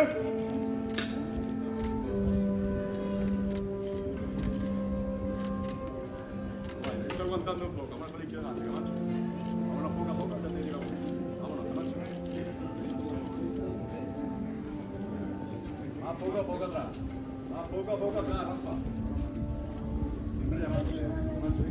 Vale, estoy aguantando un poco, más líquido adelante, Camacho. Vámonos poco a poco hasta que llegamos. Vámonos, Camacho. Más poco a poco atrás. Más poco a poco atrás, Rafa. Siempre llamándole, Camacho, ¿eh?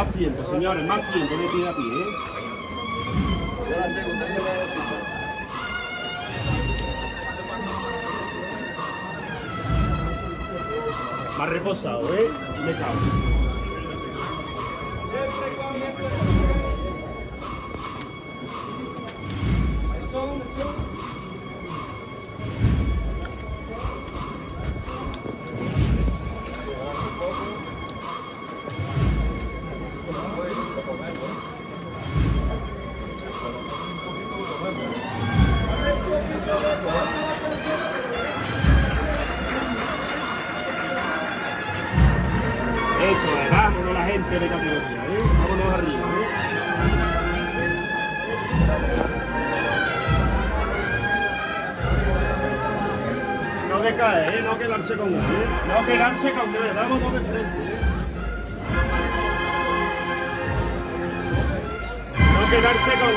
Más tiempo, señores, más tiempo de pie a pie, ¿eh? Yo la segunda ya la he hecho. Más reposado, ¿eh? Me cago. Eso, vámonos la gente de categoría, ¿eh? Vámonos arriba, ¿eh? No decae, ¿eh? No quedarse con él, ¿eh? No quedarse con él, vámonos de frente, ¿eh? No quedarse con él, ¿eh?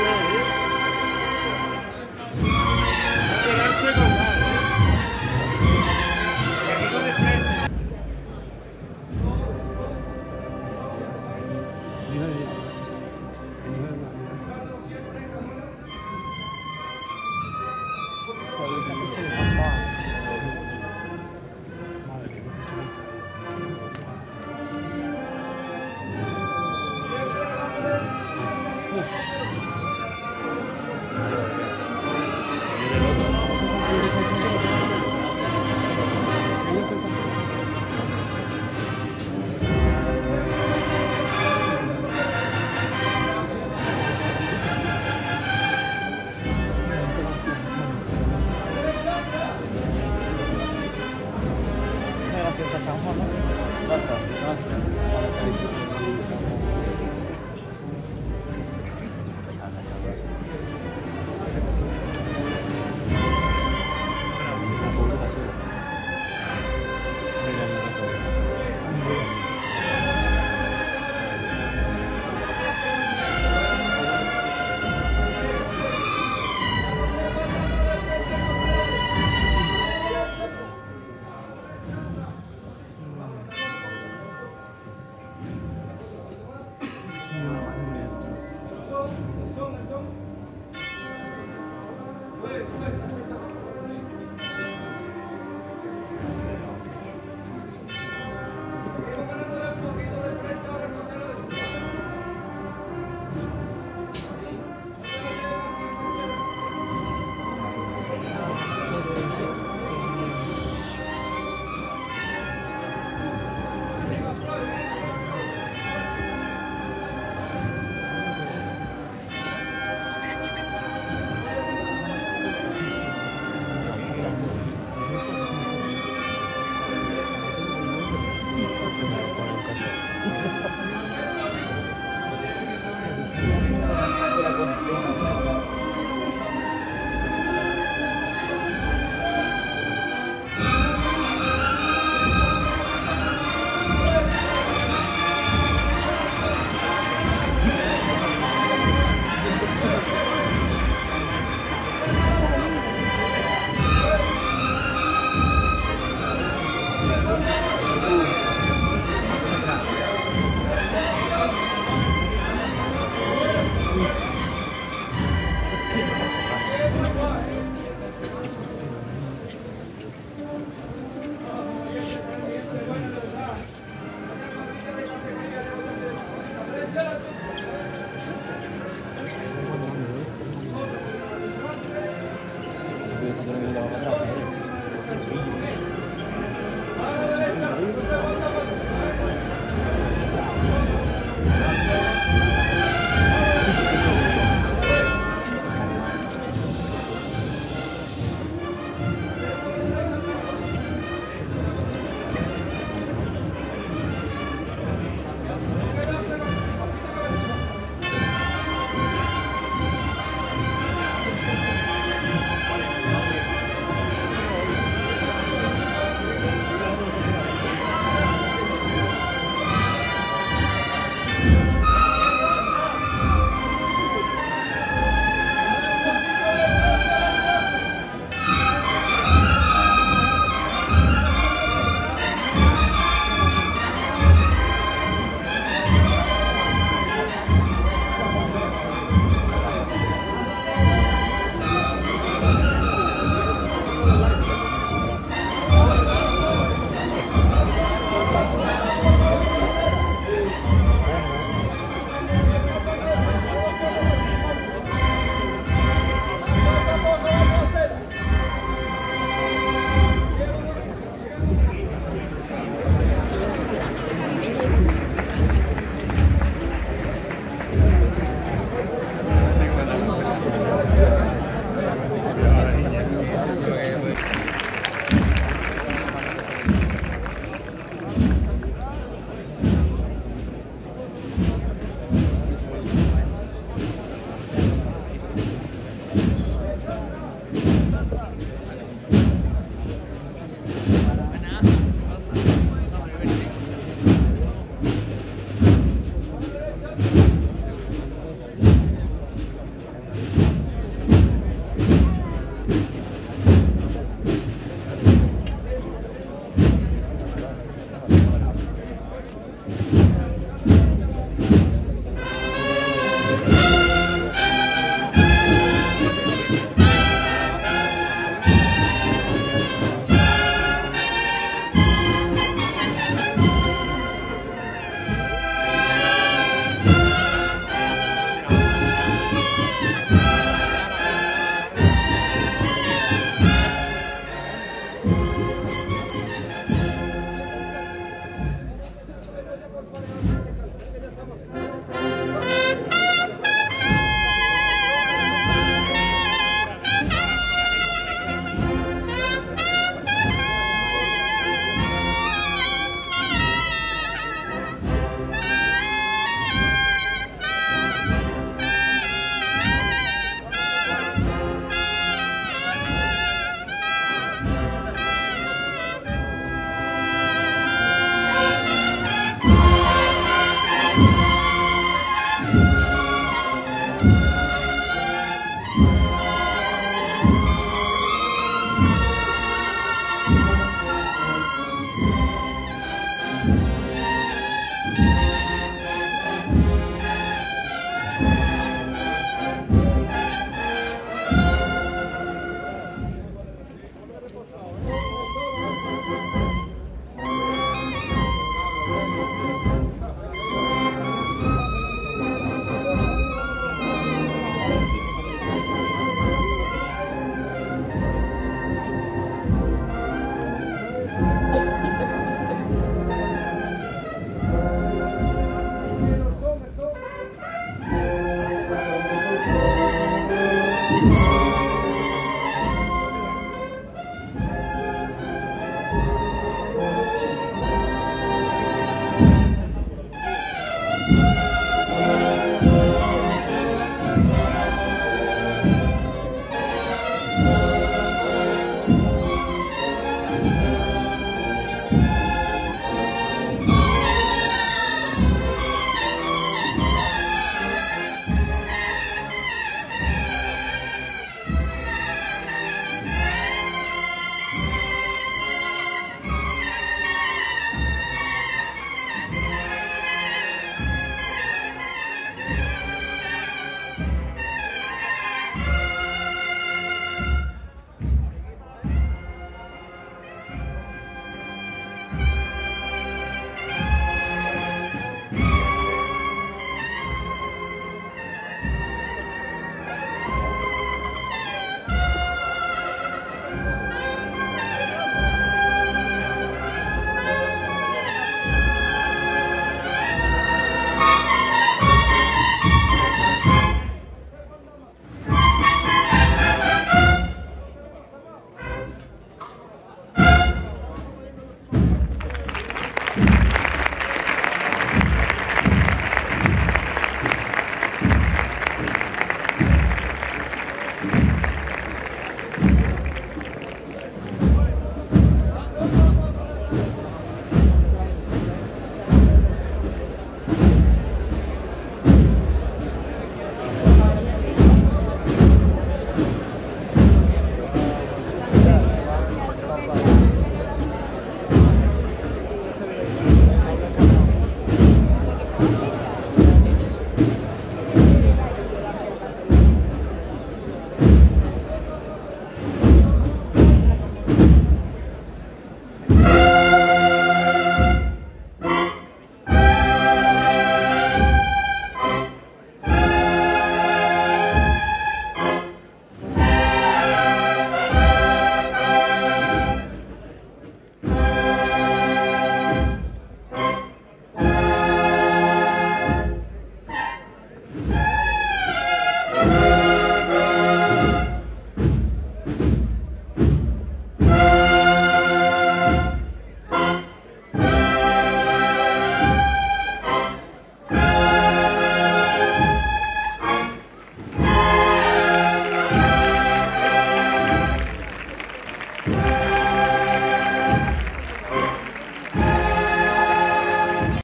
No quedarse con él.